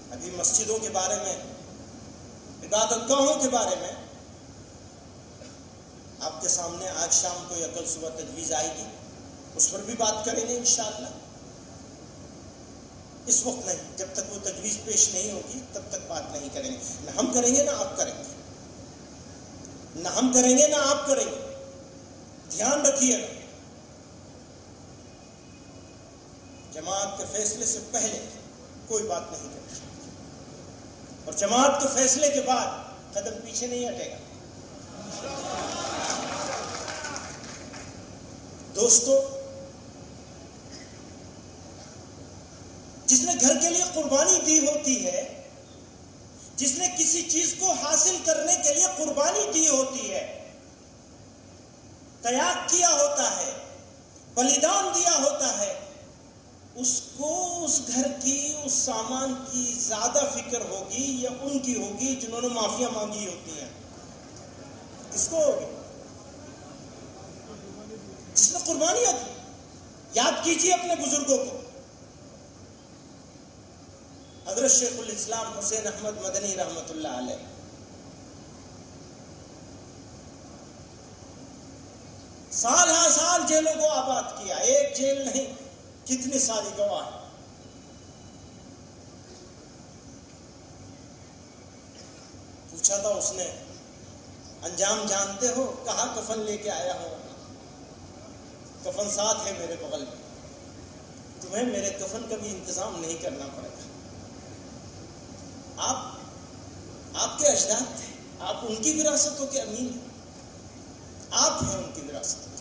अभी मस्जिदों के बारे में, इबादतगाहों के बारे में आपके सामने आज शाम को या कल सुबह तजवीज़ आएगी, उस पर भी बात करेंगे इंशाअल्लाह। इस वक्त नहीं, जब तक वो तजवीज़ पेश नहीं होगी तब तक बात नहीं करेंगे। ना हम करेंगे ना आप करेंगे, ना हम करेंगे ना आप करेंगे। ध्यान रखिएगा, जमात के फैसले से पहले कोई बात नहीं करेगी और जमात के फैसले के बाद कदम पीछे नहीं हटेगा। दोस्तों, जिसने घर के लिए कुर्बानी दी होती है, जिसने किसी चीज को हासिल करने के लिए कुर्बानी दी होती है, त्याग किया होता है, बलिदान दिया होता है, उसको उस घर की, उस सामान की ज्यादा फिक्र होगी या उनकी होगी जिन्होंने माफिया मांगी होती है? किसको होगी? जिसने कुर्बानियां दी। याद कीजिए अपने बुजुर्गों को। हजरत शेखुल इस्लाम हुसैन अहमद मदनी रहमतुल्लाह अलैह साल हा साल जेलों को आबाद किया, एक जेल नहीं, कितने सारे गवाह हैं। पूछा था उसने, अंजाम जानते हो? कहा कफन लेके आया हो, कफन साथ है मेरे बगल में, तुम्हें मेरे कफन का भी इंतजाम नहीं करना पड़ेगा। आपके अजदाद थे, आप उनकी विरासतों के अमीन हैं, आप हैं उनकी विरासत।